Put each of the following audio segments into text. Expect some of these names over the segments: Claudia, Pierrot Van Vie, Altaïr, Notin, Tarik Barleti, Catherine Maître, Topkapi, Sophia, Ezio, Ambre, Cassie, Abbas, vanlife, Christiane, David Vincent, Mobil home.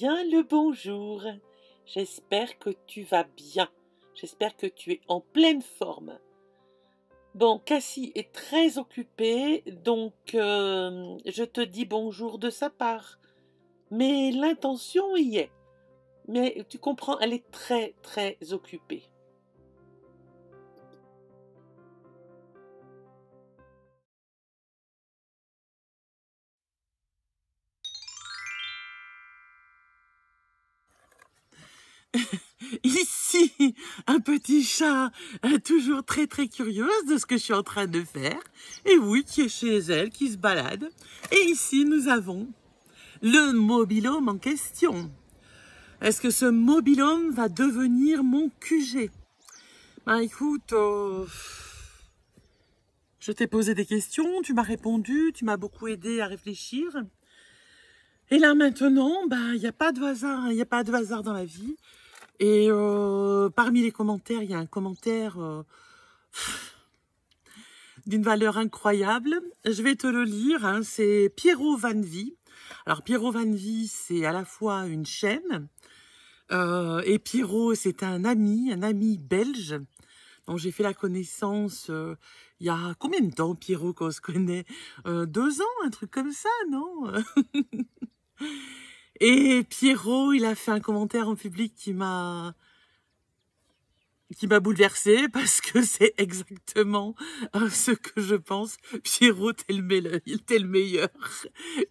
bien le bonjour. J'espère que tu vas bien. J'espère que tu es en pleine forme. Bon, Cassie est très occupée, donc je te dis bonjour de sa part. Mais l'intention y est. Mais tu comprends, elle est très, très occupée. Ici, un petit chat toujours très très curieuse de ce que je suis en train de faire. Et oui, qui est chez elle, qui se balade. Et ici, nous avons le mobilhome en question. Est-ce que ce mobilhome va devenir mon QG? Ben écoute, je t'ai posé des questions, tu m'as répondu, tu m'as beaucoup aidé à réfléchir. Et là maintenant, ben, il n'y a pas de hasard, il n'y a pas de hasard dans la vie. Et parmi les commentaires, il y a un commentaire d'une valeur incroyable. Je vais te le lire, hein, c'est Pierrot Van Vie. Alors Pierrot Van Vie, c'est à la fois une chaîne, et Pierrot, c'est un ami belge, dont j'ai fait la connaissance il y a combien de temps, Pierrot, qu'on se connaît? 2 ans, un truc comme ça, non? Et Pierrot, il a fait un commentaire en public qui m'a bouleversée, parce que c'est exactement ce que je pense. Pierrot, t'es le meilleur.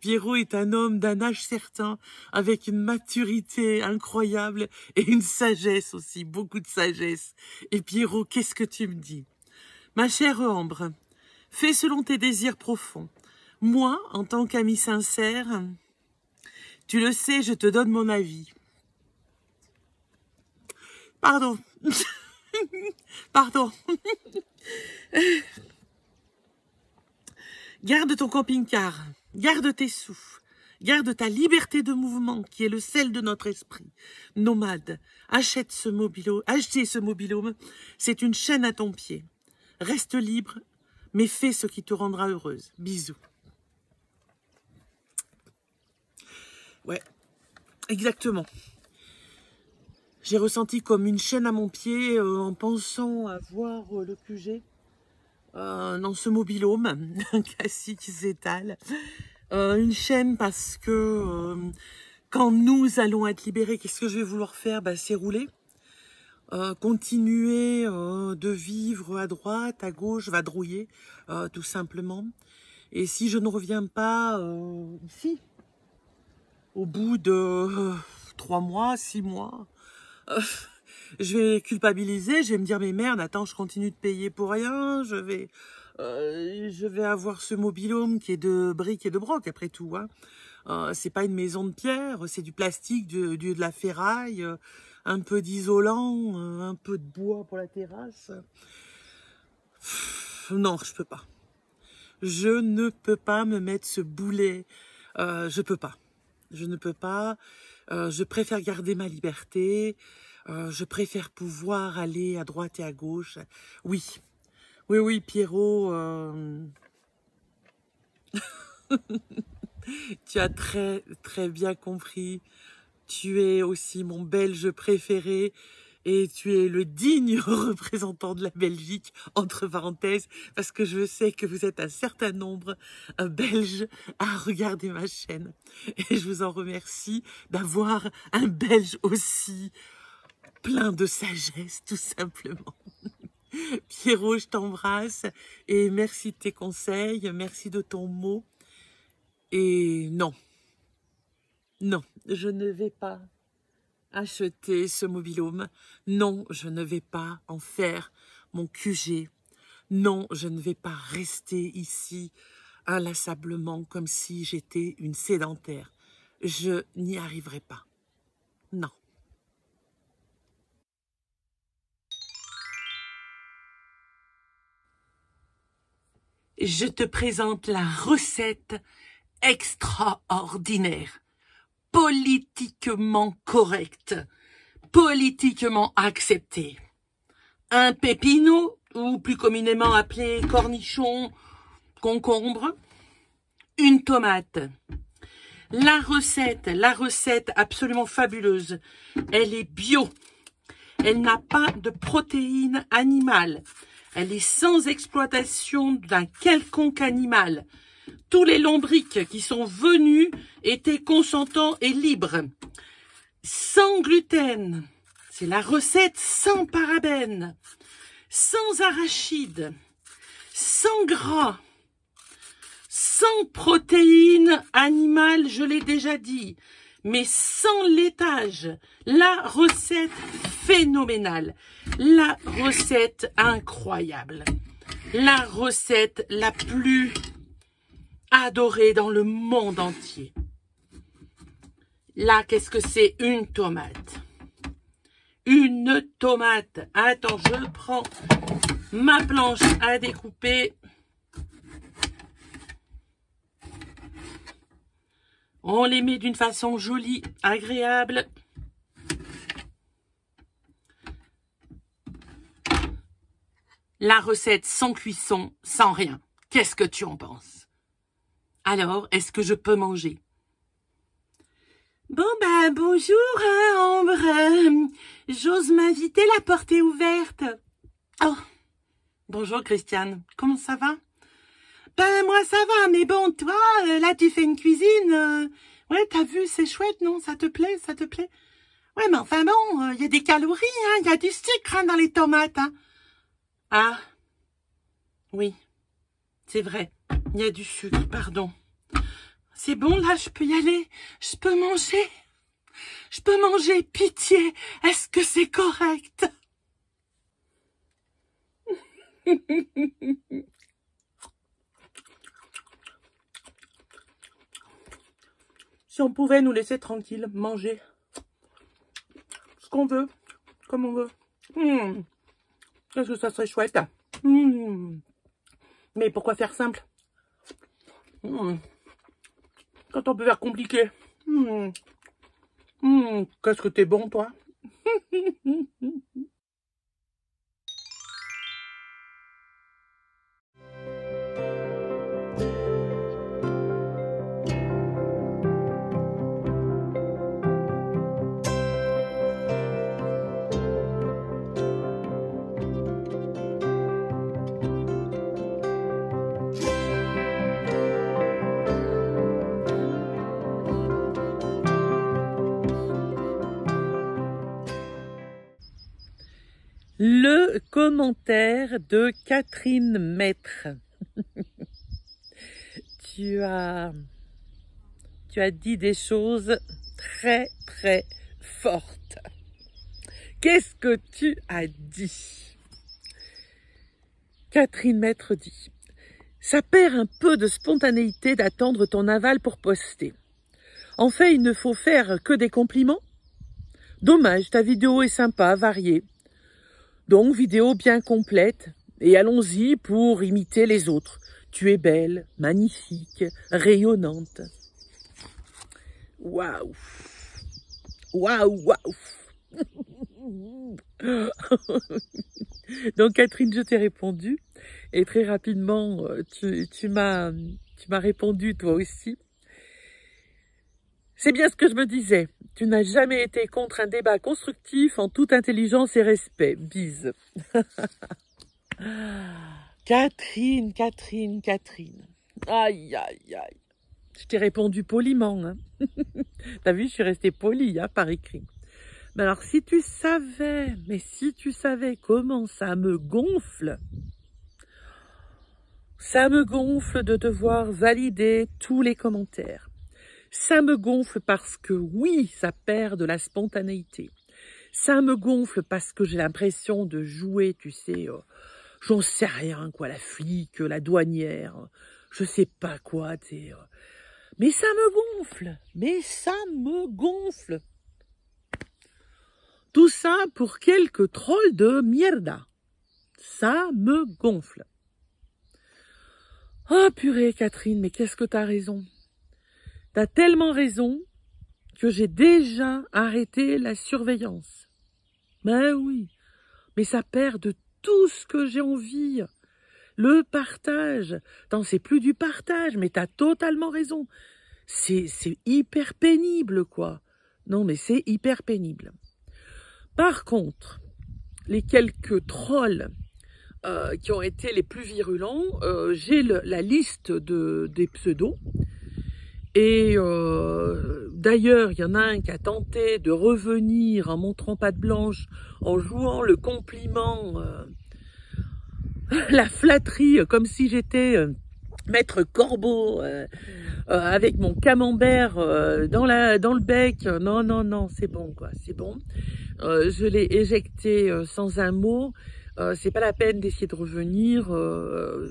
Pierrot est un homme d'un âge certain, avec une maturité incroyable et une sagesse aussi, beaucoup de sagesse. Et Pierrot, qu'est-ce que tu me dis? Ma chère Ambre, fais selon tes désirs profonds. Moi, en tant qu'ami sincère... Tu le sais, je te donne mon avis. Pardon. Pardon. Garde ton camping-car, garde tes sous, garde ta liberté de mouvement qui est le sel de notre esprit. Nomade, achetez ce mobilhome, c'est une chaîne à ton pied. Reste libre, mais fais ce qui te rendra heureuse. Bisous. Ouais, exactement. J'ai ressenti comme une chaîne à mon pied en pensant à voir le QG dans ce mobilhome, Cassie qui s'étale. Une chaîne parce que quand nous allons être libérés, qu'est-ce que je vais vouloir faire? Bah, c'est rouler, continuer de vivre à droite, à gauche, vadrouiller, tout simplement. Et si je ne reviens pas ici, au bout de 3 mois, 6 mois, je vais culpabiliser, je vais me dire mais merde, attends, je continue de payer pour rien, je vais avoir ce mobilhome qui est de briques et de broc après tout, hein. C'est pas une maison de pierre, c'est du plastique, de la ferraille, un peu d'isolant, un peu de bois pour la terrasse. Non, je peux pas. Je ne peux pas me mettre ce boulet, je peux pas. Je ne peux pas, je préfère garder ma liberté, je préfère pouvoir aller à droite et à gauche. Oui, oui, oui, Pierrot, tu as très, très bien compris. Tu es aussi mon Belge préféré et tu es le digne représentant de la Belgique, entre parenthèses, parce que je sais que vous êtes un certain nombre Belges à regarder ma chaîne. Et je vous en remercie d'avoir un Belge aussi plein de sagesse, tout simplement. Pierrot, je t'embrasse et merci de tes conseils, merci de ton mot. Et non, non, je ne vais pas acheter ce mobilhome. Non, je ne vais pas en faire mon QG. Non, je ne vais pas rester ici inlassablement comme si j'étais une sédentaire. Je n'y arriverai pas. Non. Je te présente la recette extraordinaire. Politiquement correcte, politiquement acceptée. Un pépino, ou plus communément appelé cornichon, concombre, une tomate, La recette absolument fabuleuse. Elle est bio. Elle n'a pas de protéines animales. Elle est sans exploitation d'un quelconque animal. Tous les lombrics qui sont venus étaient consentants et libres. Sans gluten. C'est la recette sans parabènes. Sans arachides. Sans gras. Sans protéines animales, je l'ai déjà dit, mais sans laitage. La recette phénoménale, la recette incroyable, la recette la plus adorée dans le monde entier. Là, qu'est-ce que c'est? Une tomate. Une tomate. Attends, je prends ma planche à découper. On les met d'une façon jolie, agréable. La recette sans cuisson, sans rien. Qu'est-ce que tu en penses? Alors, est-ce que je peux manger? Bon, bah, bonjour, hein, Ambre. J'ose m'inviter, la porte est ouverte. Oh, bonjour, Christiane. Comment ça va? Ben, moi, ça va, mais bon, toi, là, tu fais une cuisine. Ouais, t'as vu, c'est chouette, non? Ça te plaît, ça te plaît? Ouais, mais enfin, bon, il y a des calories, hein, il y a du sucre hein, dans les tomates. Hein. Ah, oui, c'est vrai, il y a du sucre, pardon. C'est bon, là, je peux y aller, je peux manger. Je peux manger, pitié, est-ce que c'est correct? Si on pouvait nous laisser tranquilles, manger ce qu'on veut, comme on veut. Est-ce que ça serait chouette? Mais pourquoi faire simple? Quand on peut faire compliqué. Qu'est-ce que t'es bon, toi? Le commentaire de Catherine Maître. Tu as dit des choses très très fortes. Qu'est-ce que tu as dit? Catherine Maître dit: ça perd un peu de spontanéité d'attendre ton aval pour poster. En fait, il ne faut faire que des compliments. Dommage, ta vidéo est sympa, variée. Donc, vidéo bien complète, et allons-y pour imiter les autres. Tu es belle, magnifique, rayonnante. Waouh! Waouh, waouh! Donc, Catherine, je t'ai répondu, et très rapidement, tu m'as répondu toi aussi. C'est bien ce que je me disais. Tu n'as jamais été contre un débat constructif en toute intelligence et respect. Bise. Catherine, Catherine, Catherine. Aïe, aïe, aïe. Je t'ai répondu poliment. Hein. T'as vu, je suis restée polie hein, par écrit. Mais alors, si tu savais comment ça me gonfle. Ça me gonfle de devoir valider tous les commentaires. Ça me gonfle parce que, oui, ça perd de la spontanéité. Ça me gonfle parce que j'ai l'impression de jouer, tu sais, j'en sais rien, quoi, la flic, la douanière, je sais pas quoi, tu sais. Mais ça me gonfle, Tout ça pour quelques trolls de mierda. Ça me gonfle. Oh purée, Catherine, mais qu'est-ce que t'as raison? T'as tellement raison que j'ai déjà arrêté la surveillance. Ben oui, mais ça perd de tout ce que j'ai envie. Le partage, non, c'est plus du partage, mais t'as totalement raison. C'est hyper pénible, quoi. Non, mais c'est hyper pénible. Par contre, les quelques trolls qui ont été les plus virulents, j'ai la liste des pseudos. Et d'ailleurs, il y en a un qui a tenté de revenir en montrant patte blanche, en jouant le compliment, la flatterie, comme si j'étais maître Corbeau, avec mon camembert dans le bec. Non, non, non, c'est bon, quoi, c'est bon. Je l'ai éjecté sans un mot. C'est pas la peine d'essayer de revenir,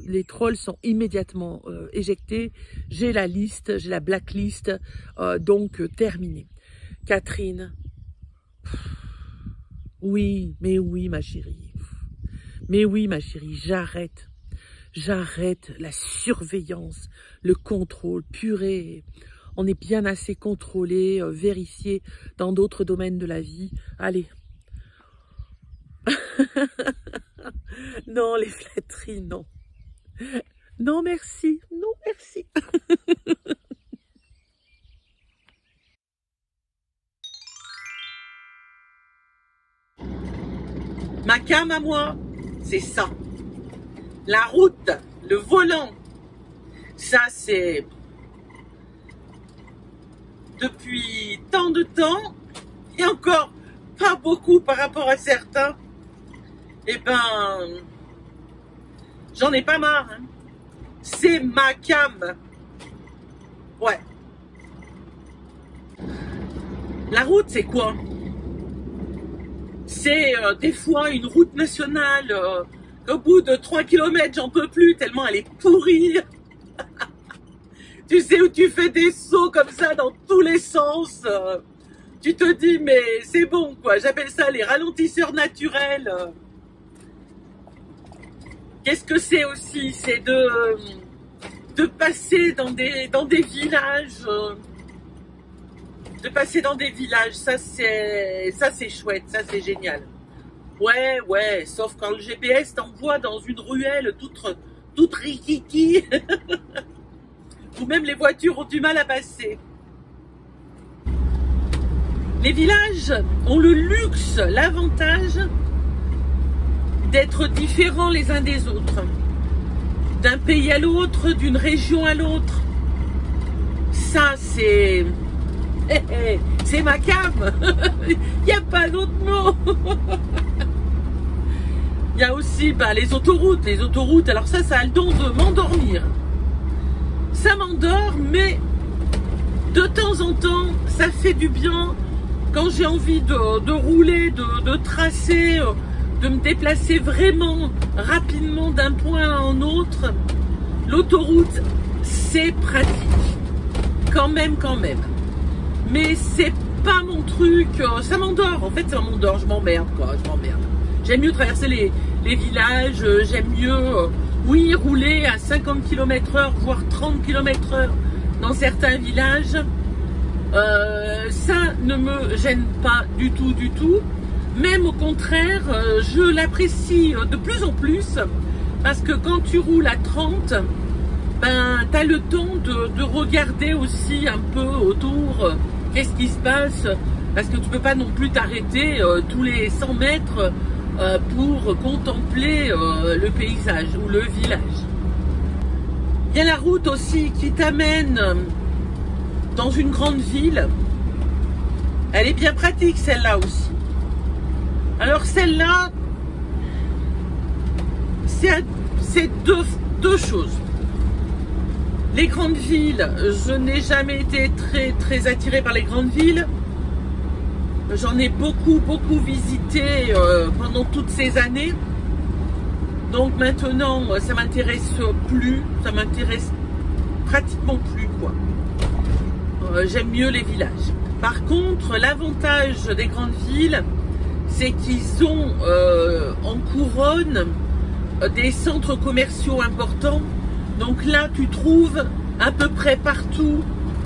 les trolls sont immédiatement éjectés, j'ai la liste, j'ai la blacklist, donc terminée. Catherine, oui ma chérie, j'arrête la surveillance, le contrôle, purée. On est bien assez contrôlé, vérifié dans d'autres domaines de la vie, allez. Non, les flatteries, non. Non, merci. Non, merci. Ma cam à moi, c'est ça. La route, le volant, ça c'est... Depuis tant de temps, et encore pas beaucoup par rapport à certains. Eh ben, j'en ai pas marre, hein. C'est ma cam. Ouais. La route, c'est quoi? C'est des fois une route nationale. Au bout de 3 km, j'en peux plus tellement elle est pourrie. Tu sais, où tu fais des sauts comme ça dans tous les sens. Tu te dis, mais c'est bon, quoi. J'appelle ça les ralentisseurs naturels. Qu'est-ce que c'est aussi? C'est de passer dans des villages. De passer dans des villages, ça c'est chouette, ça c'est génial. Ouais, sauf quand le GPS t'envoie dans une ruelle toute rikiki. Ou même les voitures ont du mal à passer. Les villages ont le luxe, l'avantage d'être différents les uns des autres, d'un pays à l'autre, d'une région à l'autre. Ça, c'est... c'est ma cam. Il n'y a pas d'autre mot. Il y a aussi les autoroutes. Les autoroutes, alors ça a le don de m'endormir. Ça m'endort, mais de temps en temps, ça fait du bien quand j'ai envie de rouler, de tracer... de me déplacer vraiment rapidement d'un point à un autre. L'autoroute, c'est pratique. Quand même. Mais c'est pas mon truc. Ça m'endort. En fait, ça m'endort. Je m'emmerde, quoi. J'aime mieux traverser les villages. J'aime mieux, oui, rouler à 50 km/h, voire 30 km/h dans certains villages. Ça ne me gêne pas du tout, du tout. Même au contraire, je l'apprécie de plus en plus parce que quand tu roules à 30, ben, tu as le temps de regarder aussi un peu autour, qu'est-ce qui se passe, parce que tu peux pas non plus t'arrêter tous les 100 mètres pour contempler le paysage ou le village. Il y a la route aussi qui t'amène dans une grande ville. Elle est bien pratique celle-là aussi. Alors celle-là, c'est deux choses. Les grandes villes, je n'ai jamais été très, très attirée par les grandes villes. J'en ai beaucoup visité pendant toutes ces années. Donc maintenant, ça m'intéresse plus, ça m'intéresse pratiquement plus, quoi. J'aime mieux les villages. Par contre, l'avantage des grandes villes, c'est qu'ils ont en couronne des centres commerciaux importants. Donc là, tu trouves à peu près partout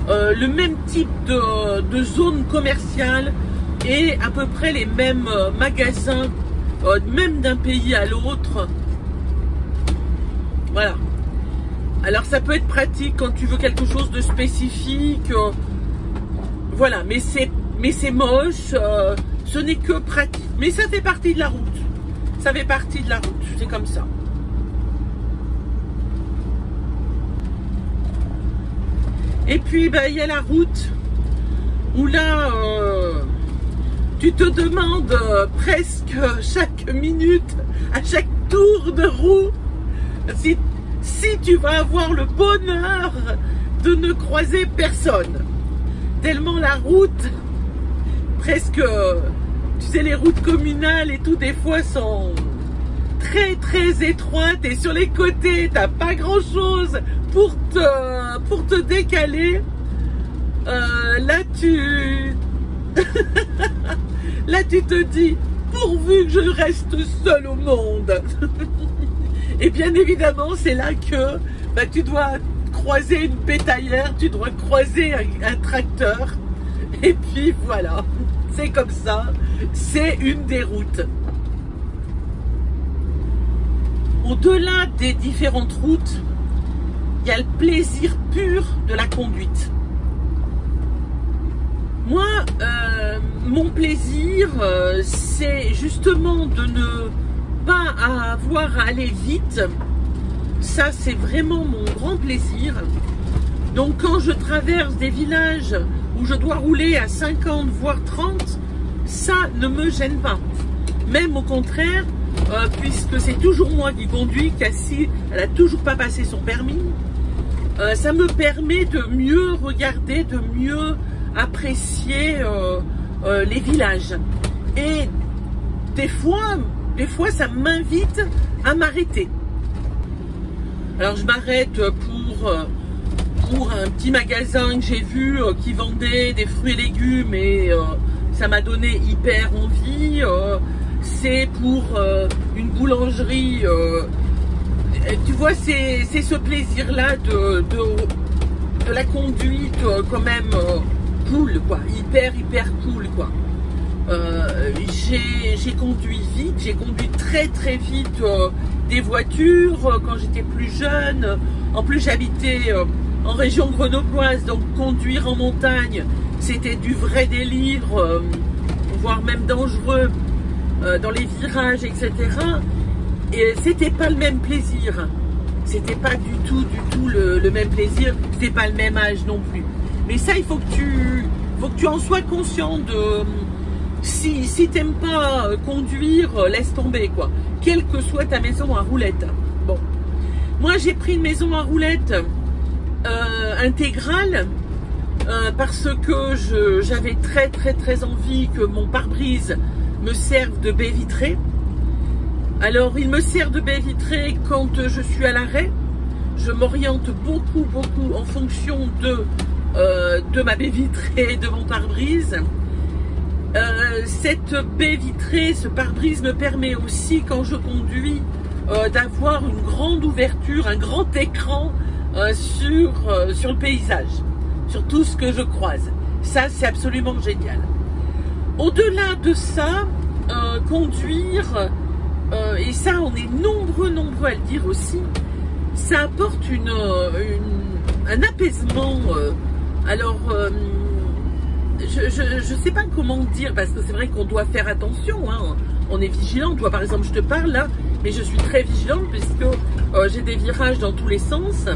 le même type de zone commerciale et à peu près les mêmes magasins, même d'un pays à l'autre. Voilà. Alors ça peut être pratique quand tu veux quelque chose de spécifique, voilà, mais c'est moche, ce n'est que pratique. Mais ça fait partie de la route, ça fait partie de la route, c'est comme ça. Et puis bah, y a la route où là tu te demandes presque chaque minute, à chaque tour de roue, si tu vas avoir le bonheur de ne croiser personne. Tellement la route, presque, tu sais, les routes communales et tout, des fois sont très très étroites et sur les côtés, t'as pas grand chose pour te décaler. Là tu... Là tu te dis, pourvu que je reste seule au monde. Et bien évidemment, c'est là que bah, tu dois croiser une bétaillère, tu dois croiser un tracteur. Et puis voilà, c'est comme ça, c'est une des routes. Au-delà des différentes routes, il y a le plaisir pur de la conduite. Moi, mon plaisir, c'est justement de ne pas avoir à aller vite. Ça, c'est vraiment mon grand plaisir. Donc, quand je traverse des villages où je dois rouler à 50, voire 30, ça ne me gêne pas. Même au contraire, puisque c'est toujours moi qui conduis, Cassie, elle n'a toujours pas passé son permis, ça me permet de mieux regarder, de mieux apprécier les villages. Et des fois ça m'invite à m'arrêter. Alors je m'arrête pour un petit magasin que j'ai vu qui vendait des fruits et légumes, et ça m'a donné hyper envie. C'est pour une boulangerie, tu vois, c'est ce plaisir là de la conduite quand même cool, quoi, hyper cool, quoi. J'ai conduit vite, j'ai conduit très vite des voitures quand j'étais plus jeune. En plus j'habitais en région grenobloise, donc conduire en montagne c'était du vrai délire, voire même dangereux, dans les virages, etc. Et c'était pas le même plaisir, c'était pas du tout le même plaisir, c'est pas le même âge non plus. Mais ça, il faut que tu en sois conscient de... Si t'aimes pas conduire, laisse tomber, quoi. Quelle que soit ta maison à roulettes. Bon. Moi, j'ai pris une maison à roulettes intégrale parce que j'avais très envie que mon pare-brise me serve de baie vitrée. Alors, il me sert de baie vitrée quand je suis à l'arrêt. Je m'oriente beaucoup en fonction de ma baie vitrée et de mon pare-brise. Cette baie vitrée, ce pare-brise me permet aussi, quand je conduis, d'avoir une grande ouverture, un grand écran sur le paysage, sur tout ce que je croise. Ça, c'est absolument génial. Au-delà de ça, conduire, et ça on est nombreux à le dire aussi, ça apporte un apaisement. Alors, je sais pas comment dire, parce que c'est vrai qu'on doit faire attention, hein. On est vigilant. Toi, par exemple, je te parle là, mais je suis très vigilante, puisque j'ai des virages dans tous les sens.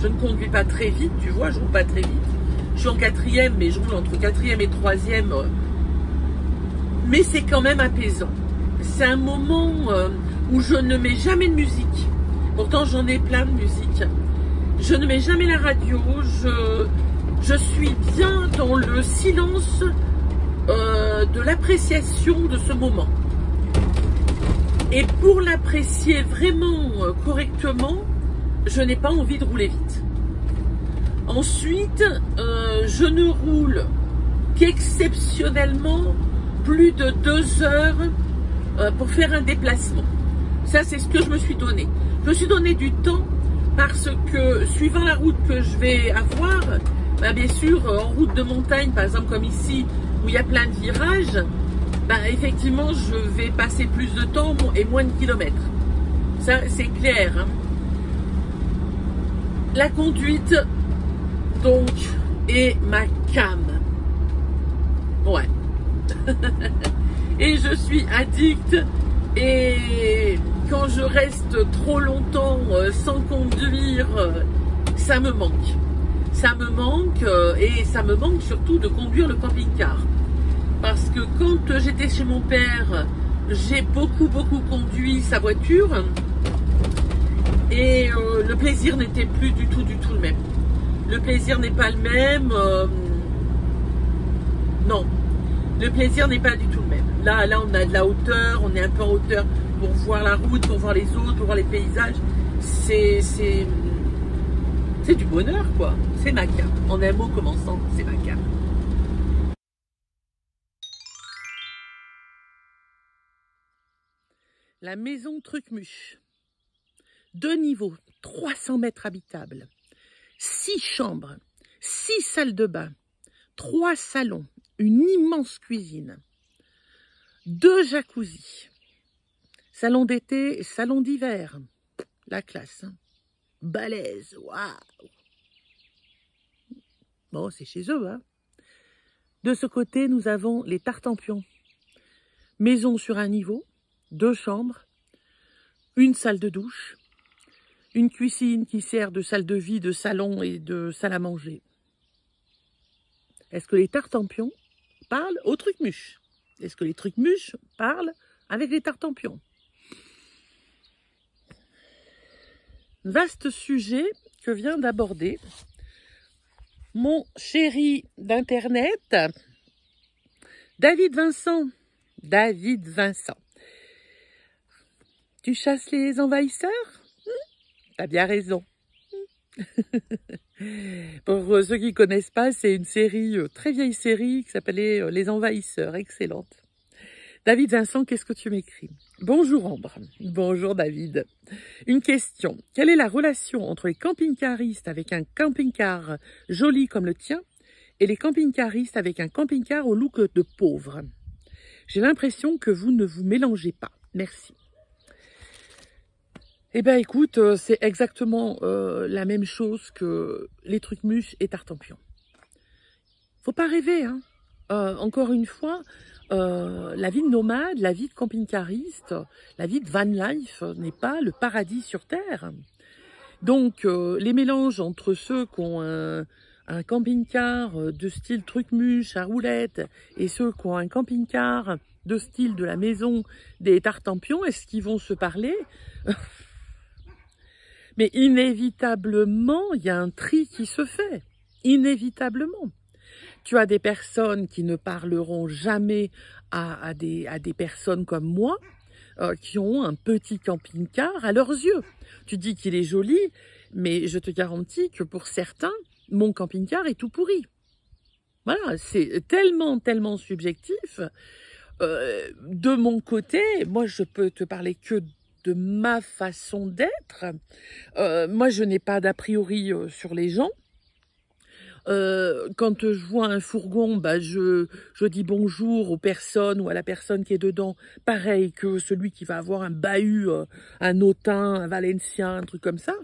Je ne conduis pas très vite, tu vois, je roule pas très vite. Je suis en quatrième, mais je roule entre quatrième et troisième. Mais c'est quand même apaisant. C'est un moment où je ne mets jamais de musique. Pourtant, j'en ai plein de musique. Je ne mets jamais la radio, je suis bien dans le silence de l'appréciation de ce moment. Et pour l'apprécier vraiment correctement, je n'ai pas envie de rouler vite. Ensuite, je ne roule qu'exceptionnellement plus de 2 heures pour faire un déplacement. Ça, c'est ce que je me suis donné. Je me suis donné du temps parce que, suivant la route que je vais avoir, bah bien sûr, en route de montagne, par exemple comme ici, où il y a plein de virages, bah effectivement, je vais passer plus de temps et moins de kilomètres. Ça, c'est clair, hein. la conduite, donc, et ma cam. Ouais. Et je suis addict. Et quand je reste trop longtemps sans conduire, ça me manque. Ça me manque, et ça me manque surtout de conduire le camping-car. Parce que quand j'étais chez mon père, j'ai beaucoup conduit sa voiture. Et le plaisir n'était plus du tout le même. Le plaisir n'est pas le même. Non. Le plaisir n'est pas du tout le même. Là, on a de la hauteur, on est un peu en hauteur pour voir la route, pour voir les autres, pour voir les paysages. C'est du bonheur, quoi. C'est ma cam. En un mot commençant, c'est ma cam. La maison Trucmuche. 2 niveaux, 300 mètres habitables, 6 chambres, 6 salles de bain, 3 salons, une immense cuisine, 2 jacuzzis, salon d'été et salon d'hiver. La classe, hein. Balèze, waouh. Bon, c'est chez eux, hein. De ce côté, nous avons les Tartempions. Maison sur 1 niveau, 2 chambres, 1 salle de douche, une cuisine qui sert de salle de vie, de salon et de salle à manger. Est-ce que les Tartempions parlent aux Trucmuches? Est-ce que les Trucmuches parlent avec les Tartempions? Vaste sujet que vient d'aborder mon chéri d'Internet, David Vincent. David Vincent. Tu chasses les envahisseurs? T'as bien raison. Pour ceux qui ne connaissent pas, c'est une série, très vieille série, qui s'appelait Les Envahisseurs. Excellente. David Vincent, qu'est-ce que tu m'écris? Bonjour Ambre. Bonjour David. Une question. Quelle est la relation entre les camping-caristes avec un camping-car joli comme le tien et les camping-caristes avec un camping-car au look de pauvre? J'ai l'impression que vous ne vous mélangez pas. Merci. Eh bien, écoute, c'est exactement la même chose que les Trucmuches et Tartempions. Faut pas rêver, hein. Encore une fois, la vie de nomade, la vie de camping-cariste, la vie de van life n'est pas le paradis sur Terre. Donc, les mélanges entre ceux qui ont un camping-car de style Trucmuche à roulette et ceux qui ont un camping-car de style de la maison des Tartempions, est-ce qu'ils vont se parler? Mais inévitablement, il y a un tri qui se fait. Inévitablement. Tu as des personnes qui ne parleront jamais à des personnes comme moi, qui ont un petit camping-car à leurs yeux. Tu dis qu'il est joli, mais je te garantis que pour certains, mon camping-car est tout pourri. Voilà, c'est tellement subjectif. De mon côté, moi, je peux te parler que de ma façon d'être. Moi, je n'ai pas d'a priori sur les gens. Quand je vois un fourgon, bah, je dis bonjour aux personnes ou à la personne qui est dedans. Pareil que celui qui va avoir un bahut, un autain, un valencien, un truc comme ça.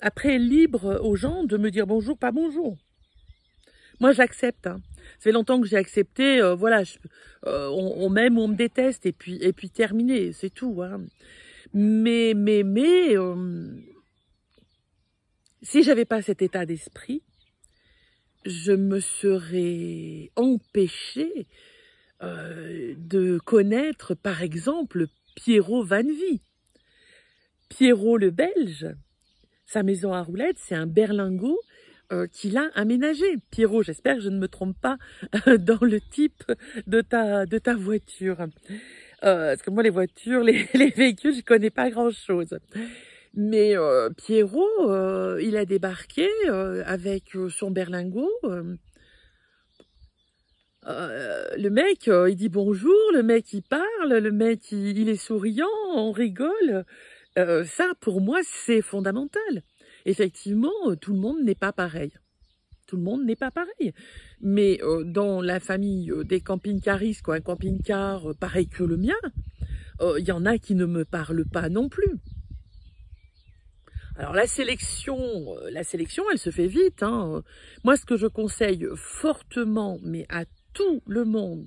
Après, libre aux gens de me dire bonjour, pas bonjour. Moi, j'accepte. Hein. Ça fait longtemps que j'ai accepté. Voilà, on m'aime ou on me déteste. Et puis terminé, c'est tout. Hein. Mais si j'avais pas cet état d'esprit, je me serais empêchée de connaître, par exemple, Pierrot Van Vie. Pierrot le Belge, sa maison à roulettes, c'est un berlingot qu'il a aménagé. Pierrot, j'espère que je ne me trompe pas dans le type de ta voiture. Parce que moi, les voitures, les véhicules, je ne connais pas grand-chose. Mais Pierrot, il a débarqué avec son berlingot. Le mec, il dit bonjour, le mec, il parle, le mec, il est souriant, on rigole. Ça, pour moi, c'est fondamental. Effectivement, tout le monde n'est pas pareil. Tout le monde n'est pas pareil. Mais dans la famille des camping-caristes, quoi, un camping-car pareil que le mien, il y en a qui ne me parlent pas non plus. Alors la sélection, elle se fait vite, hein. Moi, ce que je conseille fortement, mais à tout le monde,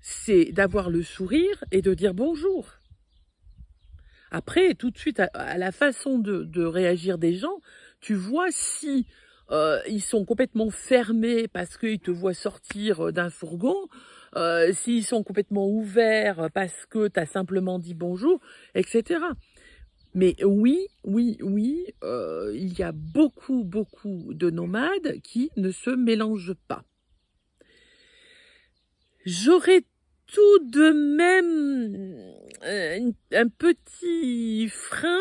c'est d'avoir le sourire et de dire bonjour. Après, tout de suite, à la façon de réagir des gens, tu vois si ils sont complètement fermés parce qu'ils te voient sortir d'un fourgon, s'ils sont complètement ouverts parce que tu as simplement dit bonjour, etc. Mais oui, il y a beaucoup de nomades qui ne se mélangent pas. J'aurais tout de même un petit frein.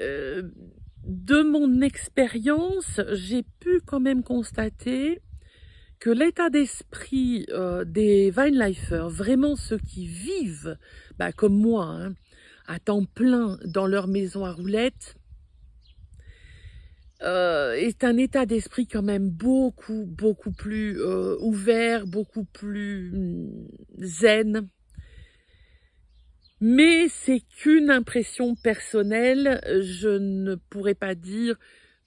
De mon expérience, j'ai pu quand même constater que l'état d'esprit des Vinelifers, vraiment ceux qui vivent, bah, comme moi, hein, à temps plein dans leur maison à roulettes, est un état d'esprit quand même beaucoup plus ouvert, beaucoup plus zen. Mais c'est qu'une impression personnelle, je ne pourrais pas dire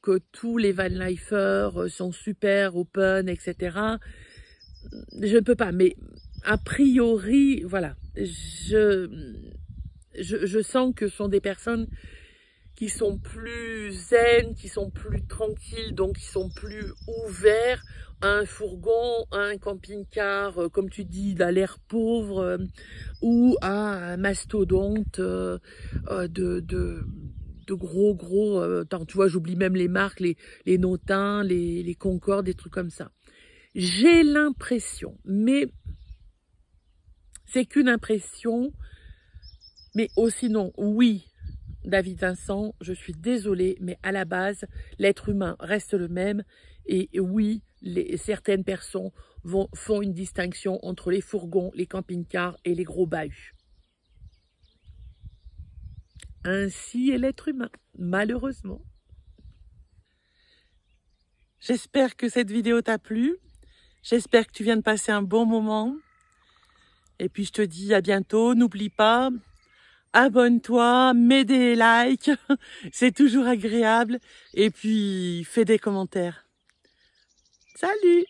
que tous les Vinelifers sont super open, etc. Je ne peux pas, mais a priori, voilà, je sens que ce sont des personnes qui sont plus zen, qui sont plus tranquilles, donc qui sont plus ouverts à un fourgon, à un camping-car, comme tu dis, d'un l'air pauvre, ou à un mastodonte de gros. Attends, tu vois, j'oublie même les marques, les Notins, les Concordes, des trucs comme ça. J'ai l'impression, mais c'est qu'une impression, mais aussi non, oui. David Vincent, je suis désolée, mais à la base, l'être humain reste le même. Et oui, certaines personnes font une distinction entre les fourgons, les camping-cars et les gros bahuts. Ainsi est l'être humain, malheureusement. J'espère que cette vidéo t'a plu. J'espère que tu viens de passer un bon moment. Et puis, je te dis à bientôt. N'oublie pas... abonne-toi, mets des likes, c'est toujours agréable, et puis fais des commentaires. Salut!